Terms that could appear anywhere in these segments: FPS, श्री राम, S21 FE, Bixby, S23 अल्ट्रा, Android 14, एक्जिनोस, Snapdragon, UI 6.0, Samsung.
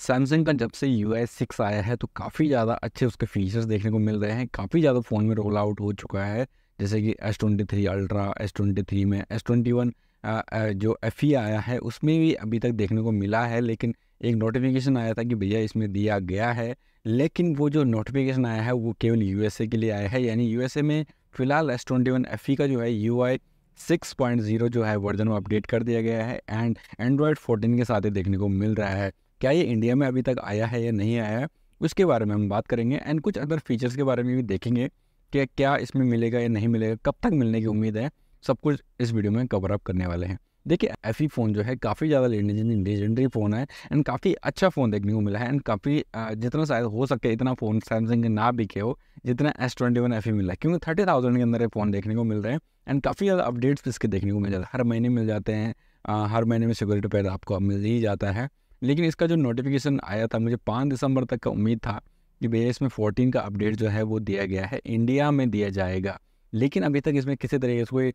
Samsung का जब से UI 6 आया है तो काफ़ी ज़्यादा अच्छे उसके फीचर्स देखने को मिल रहे हैं। काफ़ी ज़्यादा फ़ोन में रोल आउट हो चुका है, जैसे कि S23 अल्ट्रा, S23 में S21 जो FE आया है उसमें भी अभी तक देखने को मिला है। लेकिन एक नोटिफिकेशन आया था कि भैया इसमें दिया गया है, लेकिन वो जो नोटिफिकेशन आया है वो केवल USA के लिए आया है। यानी USA में फ़िलहाल S21 FE का जो है UI 6.0 जो है वर्जन वो अपडेट कर दिया गया है एंड एंड्रॉयड 14 के साथ ही देखने को मिल रहा है। क्या ये इंडिया में अभी तक आया है या नहीं आया है उसके बारे में हम बात करेंगे एंड कुछ अदर फीचर्स के बारे में भी देखेंगे कि क्या इसमें मिलेगा या नहीं मिलेगा, कब तक मिलने की उम्मीद है, सब कुछ इस वीडियो में कवर अप करने वाले हैं। देखिए FE फ़ोन जो है काफ़ी ज़्यादा लेजेंडरी फ़ोन है एंड काफ़ी अच्छा फ़ोन देखने को मिला है एंड काफ़ी जितना शायद हो सके इतना फ़ोन सैमसंग के ना बिके हो जितना S21 FE मिला है, क्योंकि 30,000 के अंदर ये फ़ोन देखने को मिल रहे हैं एंड काफ़ी ज़्यादा अपडेट्स इसके देखने को मिल जाता है। हर महीने मिल जाते हैं, हर महीने में सिक्योरिटी पैड आपको मिल ही जाता है। लेकिन इसका जो नोटिफिकेशन आया था मुझे 5 दिसंबर तक का उम्मीद था कि भैया इसमें 14 का अपडेट जो है वो दिया गया है, इंडिया में दिया जाएगा। लेकिन अभी तक इसमें किसी तरीके से कोई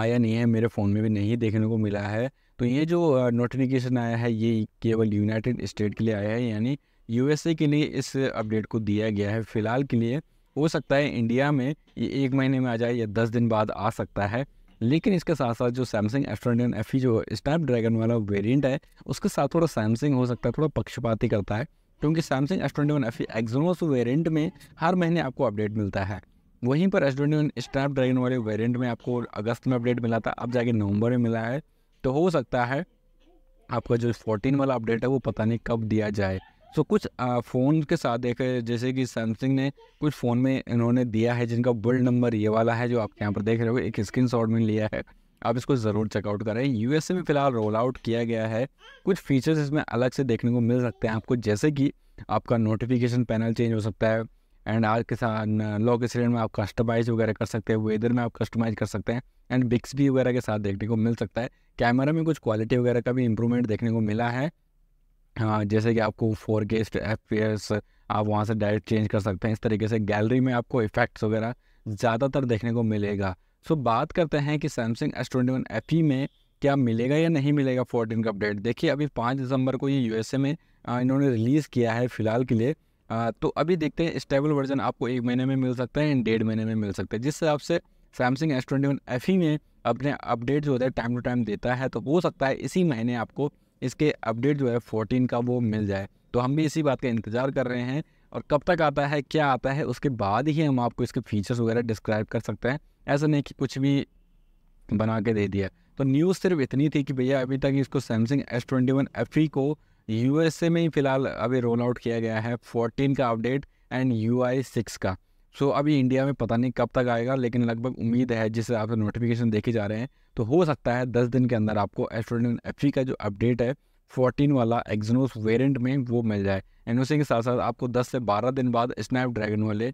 आया नहीं है, मेरे फ़ोन में भी नहीं देखने को मिला है। तो ये जो नोटिफिकेशन आया है ये केवल यूनाइटेड स्टेट के लिए आया है, यानी USA के लिए इस अपडेट को दिया गया है फ़िलहाल के लिए। हो सकता है इंडिया में ये 1 महीने में आ जाए या 10 दिन बाद आ सकता है। लेकिन इसके साथ साथ जो सैमसंग S21 FE जो स्नैपड्रैगन वाला वेरिएंट है उसके साथ थोड़ा सैमसंग हो सकता है थोड़ा पक्षपाती करता है, क्योंकि Samsung S21 FE एक्जिनोस variant में हर महीने आपको अपडेट मिलता है। वहीं पर S21 स्नैपड्रैगन वाले वेरिएंट में आपको अगस्त में अपडेट मिला था, अब जाके नवंबर में मिला है। तो हो सकता है आपका जो 14 वाला अपडेट है वो पता नहीं कब दिया जाए। तो कुछ फ़ोन के साथ देखे जैसे कि सैमसंग ने कुछ फ़ोन में इन्होंने दिया है जिनका बिल्ड नंबर ये वाला है जो आप यहाँ पर देख रहे हो, एक स्क्रीनशॉट में लिया है, आप इसको ज़रूर चेकआउट करें। USA में फ़िलहाल रोल आउट किया गया है, कुछ फीचर्स इसमें अलग से देखने को मिल सकते हैं आपको, जैसे कि आपका नोटिफिकेशन पैनल चेंज हो सकता है एंड आज के साथ लॉक स्क्रीन में आप कस्टमाइज़ वगैरह कर सकते हैं, वेदर में आप कस्टमाइज़ कर सकते हैं एंड बिक्सबी वगैरह के साथ देखने को मिल सकता है। कैमरा में कुछ क्वालिटी वगैरह का भी इम्प्रूवमेंट देखने को मिला है, जैसे कि आपको 4K FPS आप वहाँ से डायरेक्ट चेंज कर सकते हैं। इस तरीके से गैलरी में आपको इफेक्ट्स वगैरह ज़्यादातर देखने को मिलेगा। सो बात करते हैं कि सैमसंग S21 FE में क्या मिलेगा या नहीं मिलेगा 14 का अपडेट। देखिए अभी 5 दिसंबर को ये USA में इन्होंने रिलीज़ किया है फ़िलहाल के लिए, तो अभी देखते हैं। स्टेबल वर्जन आपको 1 महीने में मिल सकता है एंड 1.5 महीने में मिल सकता है, जिस हिसाब से सैमसंग S21 FE में अपने अपडेट जो होता है टाइम टू टाइम देता है। तो हो सकता है इसी महीने आपको इसके अपडेट जो है 14 का वो मिल जाए। तो हम भी इसी बात का इंतज़ार कर रहे हैं और कब तक आता है क्या आता है उसके बाद ही हम आपको इसके फीचर्स वगैरह डिस्क्राइब कर सकते हैं, ऐसा नहीं कि कुछ भी बना के दे दिया। तो न्यूज़ सिर्फ इतनी थी कि भैया अभी तक इसको सैमसंग S21 FE को USA में ही फ़िलहाल अभी रोल आउट किया गया है 14 का अपडेट एंड UI 6 का। सो अभी इंडिया में पता नहीं कब तक आएगा, लेकिन लगभग उम्मीद है जिससे आप नोटिफिकेशन देखे जा रहे हैं तो हो सकता है 10 दिन के अंदर आपको S21 FE का जो अपडेट है 14 वाला एक्जिनोस वेरिएंट में वो मिल जाए एंड उसी के साथ साथ आपको 10 से 12 दिन बाद स्नैपड्रैगन वाले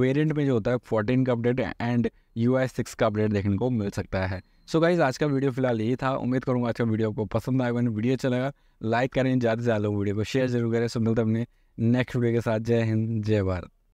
वेरिएंट में जो होता है 14 का अपडेट एंड UI 6 का अपडेट देखने को मिल सकता है। सो गाइज आज का वीडियो फिलहाल यही था, उम्मीद करूँगा आज का वीडियो आपको पसंद आएगा। वीडियो अच्छा लगा लाइक करें, ज़्यादा से ज़्यादा वीडियो को शेयर जरूर करें। सो मिलते हैं अपने नेक्स्ट वीडियो के साथ। जय हिंद, जय भारत।